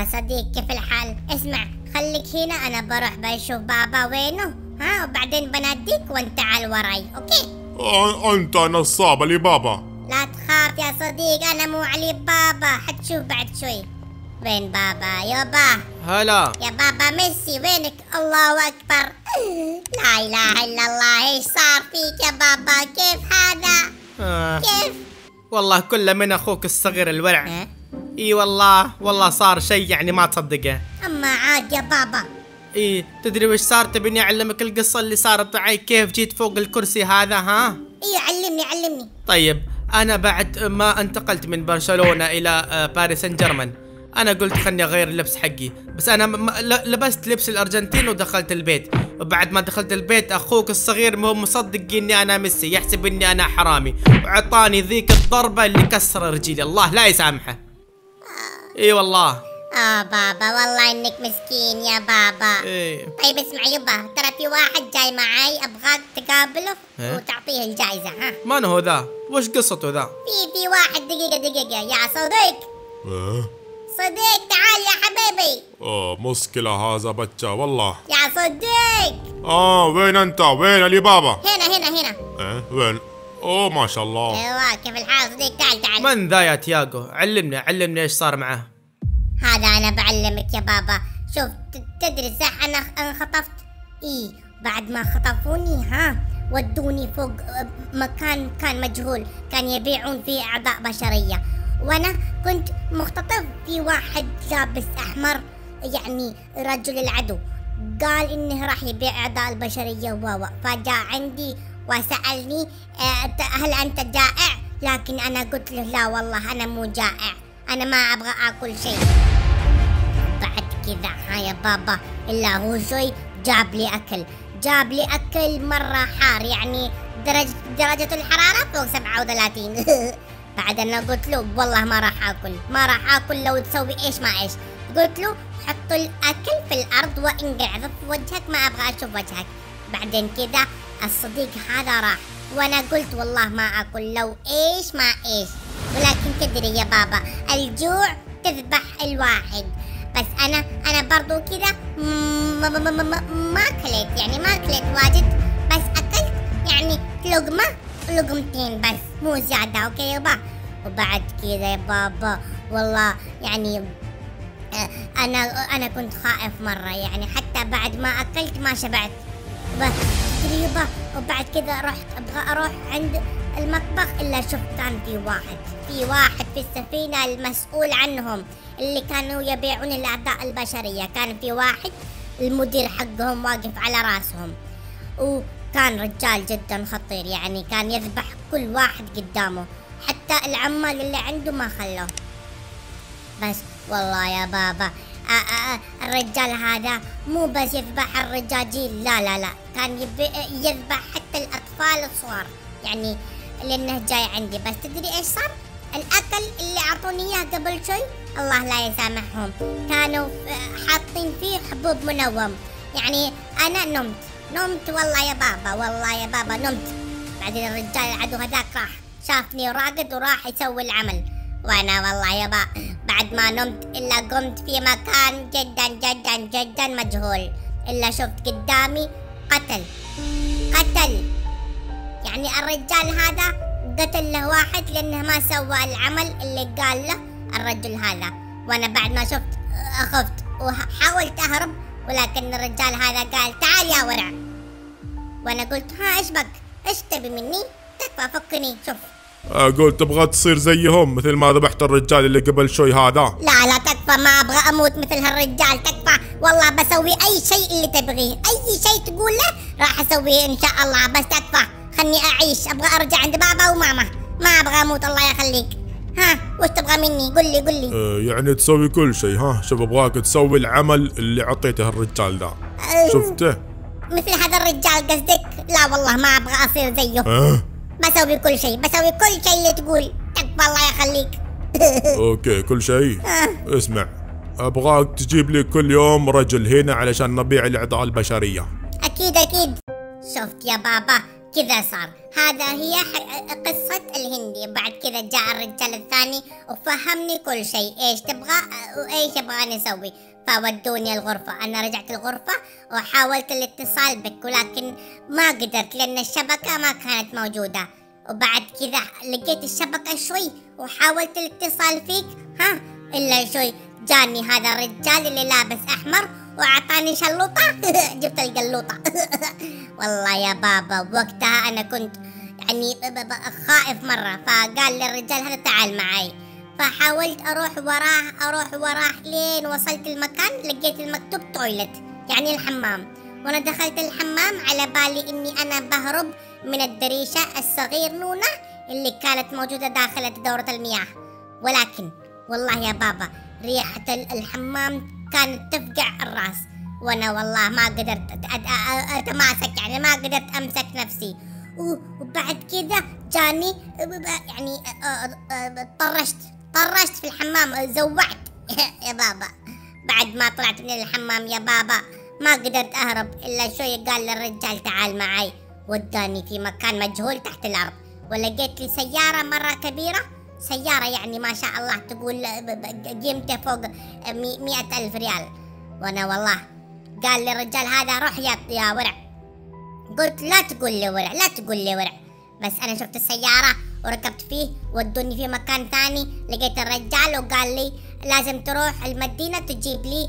يا صديق كيف الحال؟ اسمع خليك هنا انا بروح بشوف بابا وينه، ها، وبعدين بناديك وانت على وراي، اوكي؟ انت نصاب علي بابا. لا تخاف يا صديق انا مو علي بابا، حتشوف بعد شوي. وين بابا؟ يابا هلا يا بابا ميسي وينك؟ الله اكبر، لا اله الا الله، ايش صار فيك يا بابا؟ كيف هذا؟ كيف؟ والله كله من اخوك الصغير الورع. اي والله والله صار شيء يعني ما تصدقه. اما عاد يا بابا. اي تدري وش صار؟ تبيني اعلمك القصه اللي صارت معي كيف جيت فوق الكرسي هذا، ها؟ اي علمني علمني. طيب انا بعد ما انتقلت من برشلونه الى باريس سان جيرمان انا قلت خلني اغير اللبس حقي، بس انا لبست لبس الارجنتين ودخلت البيت، وبعد ما دخلت البيت اخوك الصغير مو مصدق اني انا ميسي، يحسب اني انا حرامي، وعطاني ذيك الضربه اللي كسر رجلي، الله لا يسامحه. اي والله. بابا والله انك مسكين يا بابا. إيه. طيب اسمع يبا، ترى في واحد جاي معاي ابغاك تقابله وتعطيه الجائزه، ها؟ من هو ذا؟ وش قصته ذا؟ في واحد، دقيقه يا صديق. صديق تعال يا حبيبي. مشكله هذا بتة والله. يا صديق. وين انت؟ وين علي بابا؟ هنا. وين؟ ما شاء الله. ايوه كيف الحال صديق؟ تعال. من ذا يا تياجو؟ علمني ايش صار معه. هذا انا بعلمك يا بابا، شوف تدري صح انا انخطفت؟ اي بعد ما خطفوني ها ودوني فوق مكان كان مجهول، كان يبيعون فيه اعضاء بشريه، وانا كنت مختطف في واحد لابس احمر يعني رجل العدو، قال انه راح يبيع اعضاء البشريه فجاء عندي وسالني هل انت جائع؟ لكن انا قلت له لا والله انا مو جائع، انا ما ابغى اكل شيء. بعد كذا ها يا بابا الا هو شوي جاب لي اكل مره حار، يعني درجه الحراره فوق 37. بعد انا قلت له والله ما راح اكل لو تسوي ايش ما ايش، قلت له حط الاكل في الارض وانقعد في وجهك، ما ابغى اشوف وجهك. بعدين كذا الصديق هذا راح، وانا قلت والله ما اكل لو ايش ما ايش، ولكن تدري يا بابا الجوع تذبح الواحد، بس انا برضو كذا ما اكلت، يعني ما اكلت واجد، بس اكلت يعني لقمتين بس مو زياده، اوكي يابا؟ وبعد كذا يا بابا والله يعني انا كنت خائف مره، يعني حتى بعد ما اكلت ما شبعت تدري يابا. وبعد كذا رحت ابغى اروح عند المطبخ الا شفت كان في واحد في السفينه المسؤول عنهم اللي كانوا يبيعون الاعضاء البشريه، كان في واحد المدير حقهم واقف على راسهم، وكان رجال جدا خطير، يعني كان يذبح كل واحد قدامه، حتى العمال اللي عنده ما خلوه. بس والله يا بابا الرجال هذا مو بس يذبح الرجاجيل، لا كان يذبح حتى الاطفال الصغار، يعني لانه جاي عندي. بس تدري ايش صار؟ الاكل اللي اعطوني اياه قبل شوي الله لا يسامحهم كانوا حاطين فيه حبوب منوم، يعني انا نمت والله يا بابا نمت. بعدين الرجال العدو هذاك راح شافني راقد وراح يسوي العمل، وانا والله يا بابا بعد ما نمت الا قمت في مكان جدا جدا جدا مجهول، الا شفت قدامي قتل، يعني الرجال هذا قتل له واحد لانه ما سوى العمل اللي قال له الرجل هذا، وانا بعد ما شفت خفت وحاولت اهرب، ولكن الرجال هذا قال تعال يا ورع، وانا قلت ها ايش بك؟ ايش تبي مني؟ تكفى فكني. شوف اقول تبغى تصير زيهم مثل ما ذبحت الرجال اللي قبل شوي هذا؟ لا تكفى، ما ابغى اموت مثل هالرجال، تكفى والله بسوي اي شيء اللي تبغيه، اي شيء تقول له راح اسويه ان شاء الله، بس تكفى خلني اعيش، ابغى ارجع عند بابا وماما، ما ابغى اموت الله يخليك. ها وش تبغى مني؟ قل لي. يعني تسوي كل شيء، ها؟ شوف ابغاك تسوي العمل اللي عطيته الرجال ذا. شفته؟ مثل هذا الرجال قصدك؟ لا والله ما ابغى اصير زيه. بسوي كل شيء اللي تقول، تكفى الله يخليك. اوكي كل شيء. اسمع ابغاك تجيب لي كل يوم رجل هنا علشان نبيع الاعضاء البشريه. اكيد. شفت يا بابا كذا صار، هذا هي قصة الهندي. بعد كذا جاء الرجال الثاني وفهمني كل شيء، ايش تبغى وايش يبغاني اسوي. فودوني الغرفة، انا رجعت الغرفة وحاولت الاتصال بك ولكن ما قدرت لان الشبكة ما كانت موجودة. وبعد كذا لقيت الشبكة شوي وحاولت الاتصال فيك، ها الا شوي جاني هذا الرجال اللي لابس احمر واعطاني شلوطة جبت القلوطة والله يا بابا وقتها انا كنت يعني خائف مرة. فقال للرجال هذا تعال معي، فحاولت اروح وراه لين وصلت المكان لقيت المكتوب تويلت يعني الحمام. وانا دخلت الحمام على بالي اني انا بهرب من الدريشة الصغير نونة اللي كانت موجودة داخل دورة المياه، ولكن والله يا بابا ريحة الحمام كانت تفقع الراس، وانا والله ما قدرت اتماسك يعني ما قدرت امسك نفسي. وبعد كذا جاني يعني طرشت في الحمام، زوعت يا بابا. بعد ما طلعت من الحمام يا بابا ما قدرت اهرب الا شوي، قال للرجال تعال معي، وداني في مكان مجهول تحت الارض ولقيت لي سيارة مرة كبيرة، سيارة يعني ما شاء الله تقول قيمته فوق 100,000 ريال. وانا والله قال للرجال هذا روح يا ورع، قلت لا تقول لي ورع. بس انا شفت السيارة وركبت فيه، ودوني في مكان ثاني لقيت الرجال وقال لي لازم تروح المدينة تجيب لي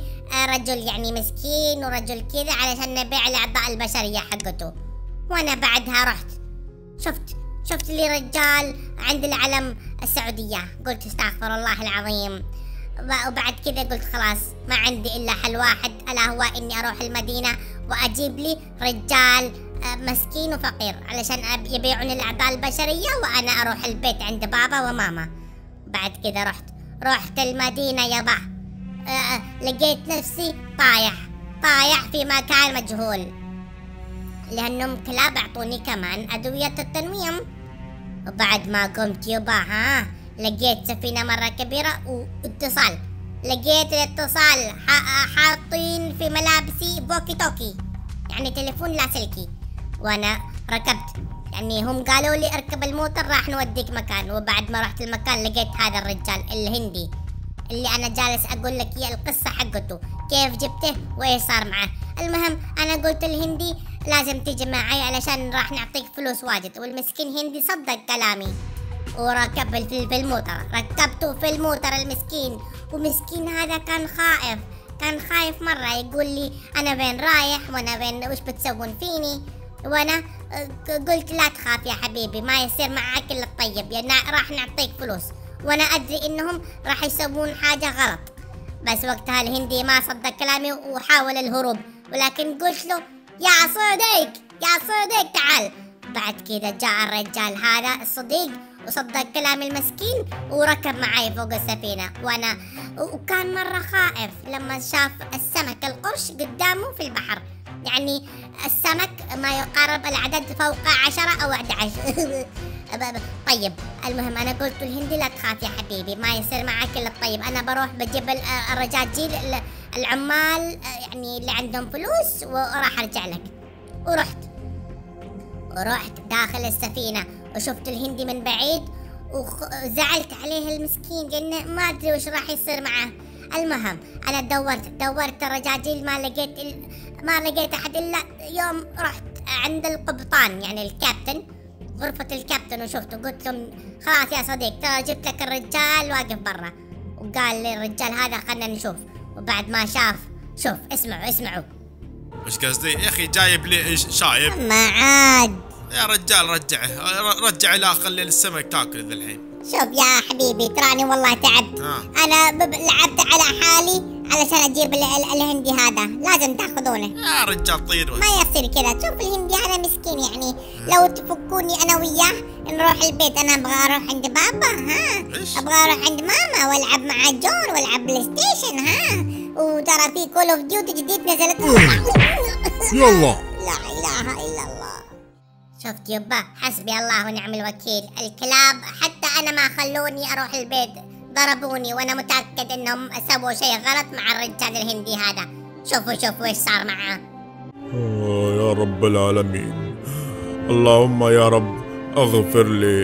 رجل يعني مسكين ورجل كذا علشان نبيع الأعضاء البشرية حقته. وانا بعدها رحت شفت لي رجال عند العلم السعودية، قلت استغفر الله العظيم. وبعد كذا قلت خلاص ما عندي إلا حل واحد، ألا هو إني أروح المدينة وأجيب لي رجال مسكين وفقير علشان يبيعون الأعضاء البشرية وأنا أروح البيت عند بابا وماما. بعد كذا رحت المدينة يابا، لقيت نفسي طايح في مكان مجهول لأنهم كلاب أعطوني كمان أدوية التنويم. وبعد ما قمت يبا ها لقيت سفينة مرة كبيرة واتصال، لقيت الاتصال حاطين في ملابسي بوكي توكي يعني تليفون لاسلكي. وأنا ركبت يعني هم قالوا لي اركب الموتر راح نوديك مكان. وبعد ما رحت المكان لقيت هذا الرجال الهندي اللي أنا جالس أقول لك هي القصة حقته كيف جبته وإيش صار معه. المهم أنا قلت الهندي لازم تيجي معي علشان راح نعطيك فلوس واجد، والمسكين هندي صدق كلامي وركب في الموتر، ركبته في الموتر المسكين. ومسكين هذا كان خايف مرة، يقول لي أنا وين رايح وأنا وين وش بتسوون فيني. وأنا قلت لا تخاف يا حبيبي ما يصير معك إلا الطيب يعني راح نعطيك فلوس، وأنا أدري إنهم راح يسوون حاجة غلط. بس وقتها الهندي ما صدق كلامي وحاول الهروب، ولكن قلت له يا صديق تعال. بعد كذا جاء الرجال هذا الصديق وصدق كلام المسكين وركب معي فوق السفينة. وأنا وكان مرة خائف لما شاف السمك القرش قدامه في البحر، يعني السمك ما يقارب العدد فوق 10 أو 11 طيب المهم أنا قلت الهندي لا تخاف يا حبيبي ما يصير معك إلا الطيب، أنا بروح بجيب الرجاجيل العمال يعني اللي عندهم فلوس وراح أرجع لك. ورحت داخل السفينة وشفت الهندي من بعيد وزعلت عليه المسكين لأن ما أدري وش راح يصير معه. المهم أنا دورت الرجاجيل ما لقيت أحد إلا يوم رحت عند القبطان يعني الكابتن، غرفة الكابتن، وشفته قلت لهم خلاص يا صديق ترى جبت لك الرجال واقف برا. وقال لي الرجال هذا خلنا نشوف. وبعد ما شوف اسمعوا ايش قصدي يا اخي جايب لي شايب ما عاد يا رجال رجعه لا خلي السمك تاكل ذا الحين. شوف يا حبيبي تراني والله تعبت انا لعبت على حالي علشان اجيب الهندي هذا، لازم تاخذونه يا رجال طيروا ما يصير كذا. شوف الهندي هذا مسكين يعني لو تفكوني انا وياه نروح البيت، انا ابغى اروح عند بابا ها ابغى اروح عند ماما والعب مع جون والعب بلاي ستيشن ها، وترى في كول اوف ديوتي جديد نزلت يلا لا اله الا الله. شفت يبا حسبي الله ونعم الوكيل، الكلاب حتى انا ما خلوني اروح البيت ضربوني، وانا متاكد انهم سووا شيء غلط مع الرجال الهندي هذا. شوفوا ايش صار معاه. يا رب العالمين اللهم يا رب اغفر لي،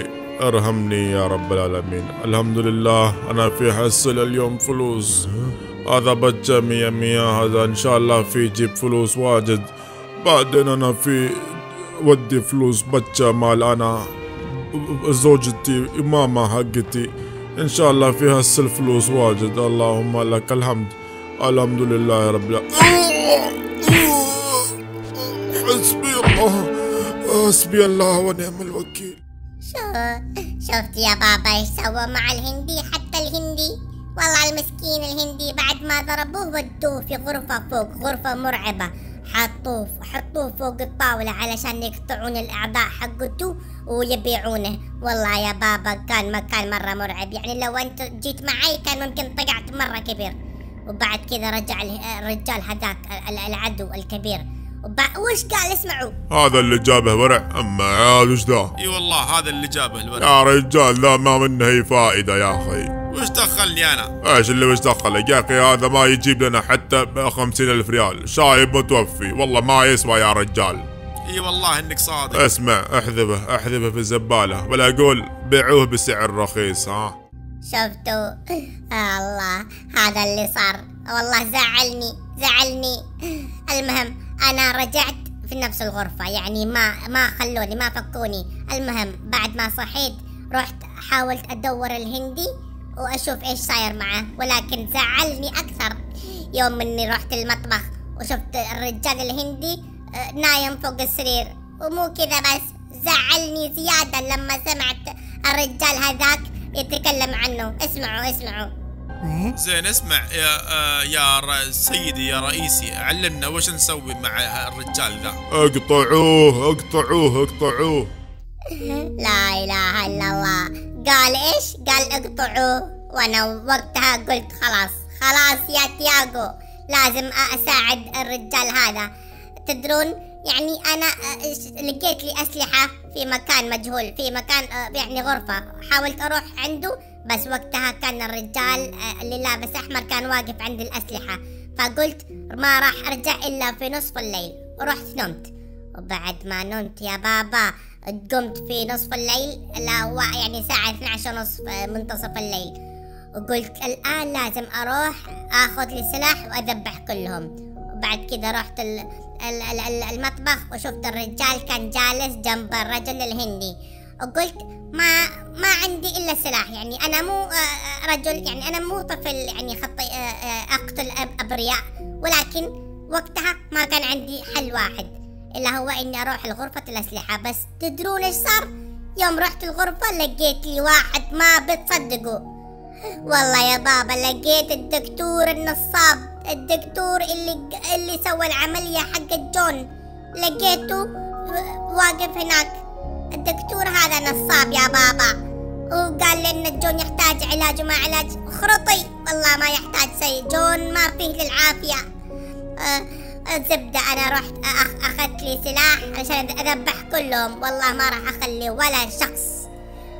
ارحمني يا رب العالمين. الحمد لله انا في حصل اليوم فلوس. هذا بجة 100 هذا ان شاء الله في جيب فلوس واجد. بعدين انا في ودي فلوس بجة مال انا زوجتي ماما حقتي، ان شاء الله في هسه فلوس واجد. اللهم لك الحمد. الحمد لله رب العالمين. حسبي الله ونعم الوكيل. شفت يا بابا ايش سوى مع الهندي؟ حتى الهندي والله المسكين الهندي بعد ما ضربوه ودوه في غرفة فوق غرفة مرعبة، حطوه فوق الطاولة علشان يقطعون الأعضاء حقته ويبيعونه. والله يا بابا كان مكان مرة مرعب، يعني لو أنت جيت معي كان ممكن طقعت مرة كبير. وبعد كذا رجع الرجال هذاك العدو الكبير وش قال؟ اسمعوا، هذا اللي جابه ورع أما عاد وش ذا؟ اي والله هذا اللي جابه الورع يا رجال، لا ما منه أي فائدة يا أخي. وش دخلني انا؟ ايش اللي وش دخلك يا اخي؟ هذا ما يجيب لنا حتى 50,000 ريال، شايب متوفي، والله ما يسوى يا رجال. اي والله انك صادق. اسمع، احذفه في الزبالة، ولا اقول بيعوه بسعر رخيص. ها شفتوا؟ الله هذا اللي صار، والله زعلني. المهم انا رجعت في نفس الغرفة، يعني ما خلوني، ما فكوني. المهم بعد ما صحيت رحت حاولت ادور الهندي واشوف ايش صاير معه، ولكن زعلني اكثر يوم اني رحت المطبخ وشفت الرجال الهندي نايم فوق السرير. ومو كذا بس، زعلني زيادة لما سمعت الرجال هذاك يتكلم عنه. اسمعوا زين. اسمع يا سيدي يا رئيسي، علمنا وش نسوي مع الرجال ذا. اقطعوه. لا اله الا الله. قال ايش؟ قال اقطعوه. وانا وقتها قلت خلاص يا تياغو، لازم اساعد الرجال هذا. تدرون يعني انا لقيت لي اسلحة في مكان مجهول، في مكان يعني غرفة، حاولت اروح عنده بس وقتها كان الرجال اللي لابس احمر كان واقف عند الاسلحة، فقلت ما راح ارجع الا في نصف الليل، ورحت نمت. وبعد ما نمت يا بابا قمت في نصف الليل، يعني ساعة 12:30 منتصف الليل، وقلت الآن لازم أروح آخذ لي سلاح وأذبح كلهم. وبعد كذا رحت المطبخ وشفت الرجال كان جالس جنب الرجل الهندي، وقلت ما عندي إلا سلاح، يعني أنا مو رجل، يعني أنا مو طفل، يعني أقتل أبرياء، ولكن وقتها ما كان عندي حل واحد إلا هو إني أروح لغرفة الأسلحة. بس تدرون إيش صار؟ يوم رحت الغرفة لقيت لي واحد ما بتصدقوا، والله يا بابا لقيت الدكتور النصاب، الدكتور اللي سوى العملية حقت جون، لقيته واقف هناك. الدكتور هذا نصاب يا بابا، وقال لي إن جون يحتاج علاج وما علاج خرطي. والله ما يحتاج شيء، جون ما فيه للعافية. الزبدة أنا رحت أخذت لي سلاح عشان أذبح كلهم، والله ما راح أخلي ولا شخص.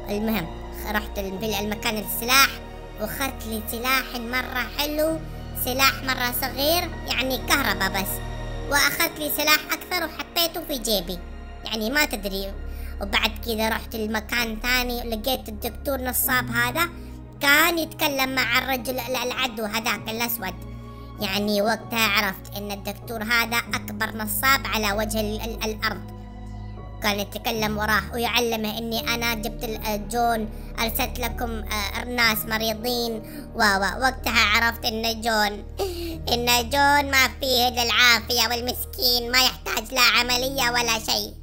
المهم رحت المكان السلاح وأخذت لي سلاح مرة حلو، سلاح مرة صغير يعني كهرباء بس، وأخذت لي سلاح أكثر وحطيته في جيبي، يعني ما تدري. وبعد كذا رحت المكان ثاني ولقيت الدكتور نصاب هذا كان يتكلم مع الرجل العدو هذاك الأسود، يعني وقتها عرفت ان الدكتور هذا اكبر نصاب على وجه الارض. كان يتكلم وراه ويعلمه اني انا جبت جون، ارسلت لكم ناس مريضين، ووقتها عرفت ان جون ما فيه للعافية، والمسكين ما يحتاج لا عملية ولا شيء،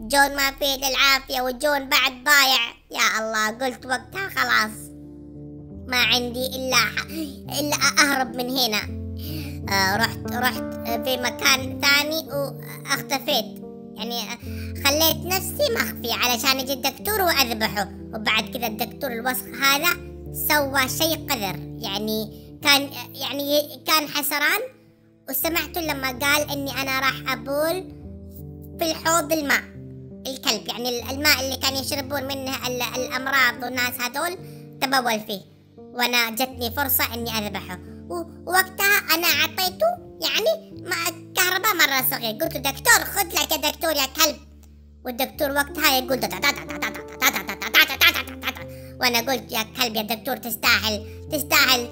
جون ما فيه للعافية، وجون بعد ضايع. يا الله قلت وقتها خلاص ما عندي إلا أهرب من هنا. رحت في مكان ثاني واختفيت، يعني خليت نفسي مخفي علشان يجي الدكتور وأذبحه. وبعد كذا الدكتور الوسخ هذا سوى شيء قذر، يعني كان حسران، وسمعته لما قال إني أنا راح أبول في الحوض الماء الكلب، يعني الماء اللي كان يشربون منه الأمراض والناس هذول تبول فيه. وانا جتني فرصة اني اذبحه، ووقتها انا اعطيته يعني كهرباء مرة صغير، قلت له دكتور خذ لك يا دكتور يا كلب، والدكتور وقتها يقول دا دا دا دا دا دا دا دا. وانا قلت يا كلب يا دكتور تستاهل تستاهل،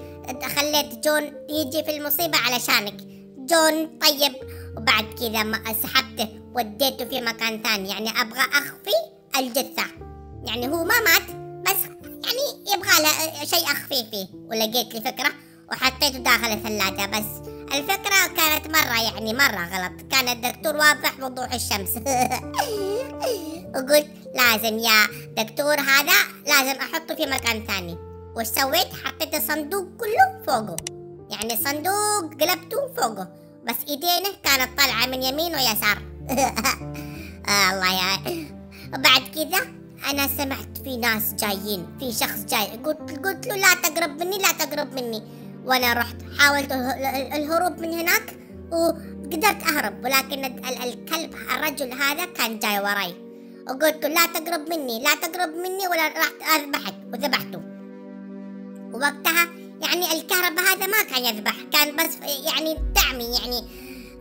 خليت جون يجي في المصيبة علشانك. جون طيب، وبعد كذا ما سحبته وديته في مكان ثاني، يعني ابغى اخفي الجثة، يعني هو ما مات بس يعني يبغى له شيء اخفيه فيه. ولقيت لي فكرة وحطيته داخل الثلاجة، بس الفكرة كانت مرة يعني مرة غلط، كان الدكتور واضح وضوح الشمس. وقلت لازم يا دكتور هذا لازم احطه في مكان ثاني. وش سويت؟ حطيت الصندوق كله فوقه، يعني الصندوق قلبته فوقه، بس ايدينه كانت طالعة من يمين ويسار. الله يا. وبعد كذا انا سمعت في ناس جايين، في شخص جاي، قلت له لا تقرب مني لا تقرب مني. وانا رحت حاولت الهروب من هناك وقدرت اهرب، ولكن الكلب الرجل هذا كان جاي وراي، وقلت لا تقرب مني لا تقرب مني، ولا رحت اذبحك وذبحته. ووقتها يعني الكهرباء هذا ما كان يذبح، كان بس يعني دعمي يعني.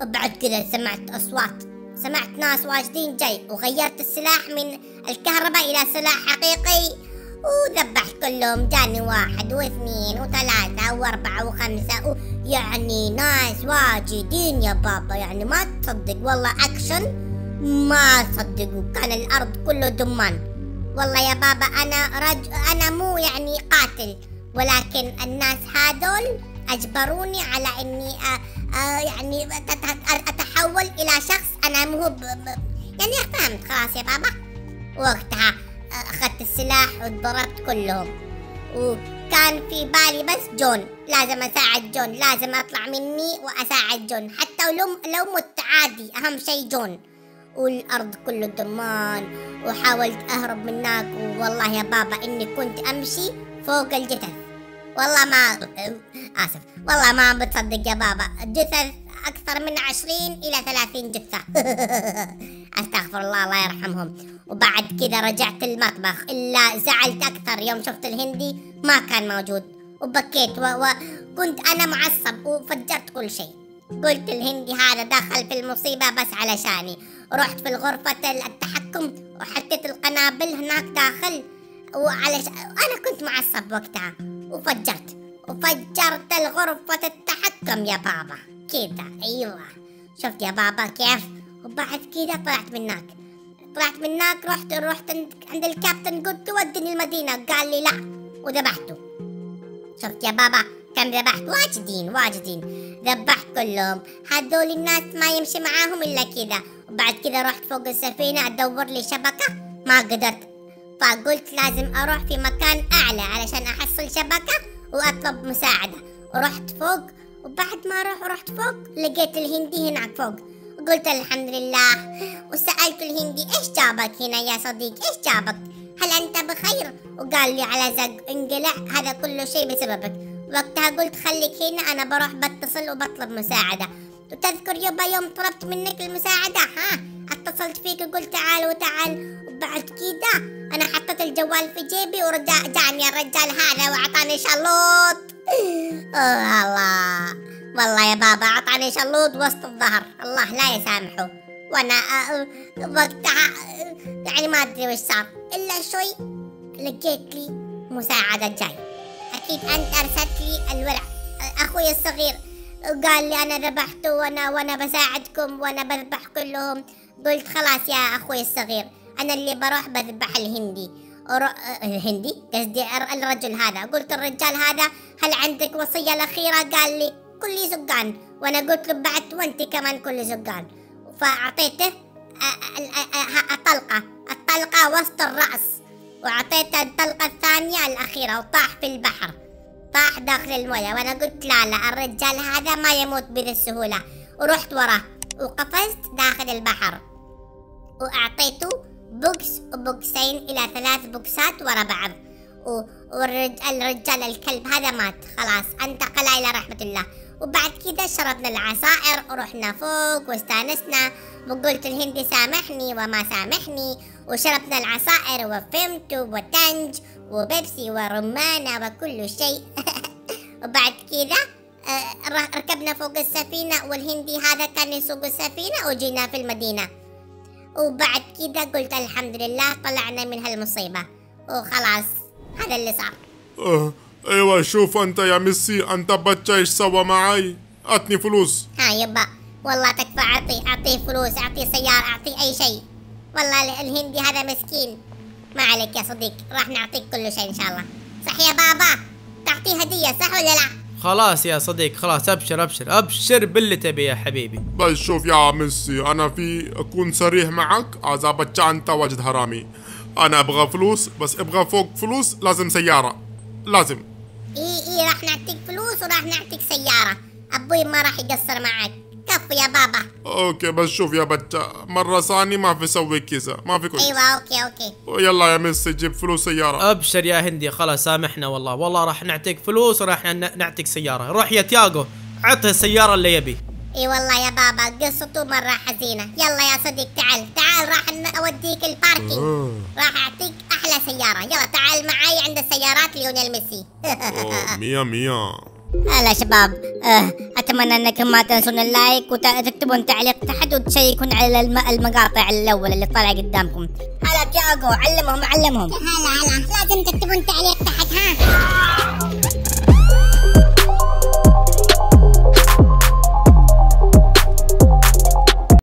وبعد كذا سمعت اصوات، سمعت ناس واجدين جاي، وغيرت السلاح من الكهرباء الى سلاح حقيقي وذبحت كلهم. جاني واحد واثنين وثلاثة واربعة وخمسة، يعني ناس واجدين يا بابا، يعني ما تصدق والله، اكشن ما تصدقوا، كان الارض كله دمان. والله يا بابا انا مو يعني قاتل، ولكن الناس هذول اجبروني على اني يعني اتحول الى شخص انا مو يعني فهمت خلاص يا بابا. وقتها اخذت السلاح وضربت كلهم، وكان في بالي بس جون، لازم اساعد جون، لازم اطلع مني واساعد جون حتى لو مت عادي، اهم شيء جون. والارض كله دمان، وحاولت اهرب من هناك، والله يا بابا اني كنت امشي فوق الجثث. والله ما اسف، والله ما بتصدق يا بابا، الجثث اكثر من 20 إلى 30 جثة. استغفر الله، الله يرحمهم. وبعد كذا رجعت المطبخ، الا زعلت اكثر يوم شفت الهندي ما كان موجود، وبكيت وكنت انا معصب، وفجرت كل شيء. قلت الهندي هذا دخل في المصيبة بس علشاني. رحت في الغرفة التحكم وحطيت القنابل هناك داخل، انا كنت معصب وقتها، وفجرت الغرفة التحكم يا بابا كذا. ايوه شفت يا بابا كيف. وبعد كذا طلعت من هناك، رحت عند الكابتن، قلت ودني المدينة، قال لي لا، وذبحته. شفت يا بابا كم ذبحت؟ واجدين ذبحت كلهم. هذول الناس ما يمشي معاهم الا كذا. وبعد كذا رحت فوق السفينة ادور لي شبكة، ما قدرت، فقلت لازم اروح في مكان اعلى علشان احصل شبكة واطلب مساعدة. ورحت فوق، وبعد ما رحت فوق لقيت الهندي هناك فوق، قلت الحمد لله. وسألت الهندي ايش جابك هنا يا صديق، ايش جابك، هل انت بخير؟ وقال لي على زق انقلع، هذا كله شيء بسببك. وقتها قلت خليك هنا، انا بروح بتصل وبطلب مساعدة. وتذكر يبا يوم طلبت منك المساعدة، ها اتصلت فيك وقلت تعال وتعال. وبعد كده انا حطيت الجوال في جيبي، جاني الرجال هذا واعطاني شلوط. الله والله يا بابا عطاني شلوط وسط الظهر، الله لا يسامحه. وانا وقتها يعني ما ادري وش صار، الا شوي لقيت لي مساعدة جاي، اكيد انت ارسلت لي الولع اخوي الصغير، قال لي انا ذبحته وانا بساعدكم وانا بذبح كلهم. قلت خلاص يا اخوي الصغير، انا اللي بروح بذبح الهندي، الهندي قصدي الرجل هذا. قلت الرجال هذا هل عندك وصية الأخيرة؟ قال لي كل زقان، وانا قلت له بعت وانت كمان كل زقان. فاعطيته الطلقه وسط الراس، واعطيته الطلقه الثانيه الاخيره، وطاح في البحر، طاح داخل المويه. وانا قلت لا الرجال هذا ما يموت بذي السهوله. ورحت وراه وقفزت داخل البحر، واعطيته بوكس وبوكسين الى 3 بوكسات ورا بعض. والرجال الكلب هذا مات خلاص، انتقل الى رحمه الله. وبعد كذا شربنا العصائر ورحنا فوق واستانسنا، وقلت الهندي سامحني وما سامحني، وشربنا العصائر وفيمتو وتنج وبيبسي ورمانة وكل شيء. وبعد كذا ركبنا فوق السفينة، والهندي هذا كان يسوق السفينة، وجينا في المدينة. وبعد كده قلت الحمد لله طلعنا من هالمصيبة وخلاص. هذا اللي صار. ايوه شوف انت يا ميسي، انت بتشا ايش سوى معي؟ اعطني فلوس. ها يبا والله تكفى، اعطيه فلوس، اعطيه سيارة، اعطيه اي شيء. والله الهندي هذا مسكين. ما عليك يا صديق، راح نعطيك كل شيء ان شاء الله. صح يا بابا؟ تعطيه هدية صح ولا لا؟ خلاص يا صديق خلاص، ابشر ابشر ابشر باللي تبي يا حبيبي. بس شوف يا ميسي، انا في اكون صريح معك، اذا بتشا انت وجد حرامي. انا ابغى فلوس، بس ابغى فوق فلوس لازم سيارة. لازم. اي راح نعطيك فلوس وراح نعطيك سيارة، ابوي ما راح يقصر معك. كفو يا بابا. اوكي بس شوف يا بتشا، مرة ثانية ما في سوي كذا، ما في كذا. ايوه اوكي. يلا يا ميسي جيب فلوس سيارة. ابشر يا هندي خلاص، سامحنا والله، والله راح نعطيك فلوس وراح نعطيك سيارة. روح يا تياغو عطه السيارة اللي يبي. اي والله يا بابا قصته مرة حزينة. يلا يا صديق تعال تعال، راح اوديك الباركينج، راح اعطيك احلى سيارة. يلا تعال معي عند السيارات ليونيل ميسي. ميا هلا شباب، اتمنى انكم ما تنسون اللايك وتكتبون تعليق تحت وتشيكون على المقاطع الاول اللي طالعه قدامكم. هلا تياغو علمهم. هلا لازم تكتبون تعليق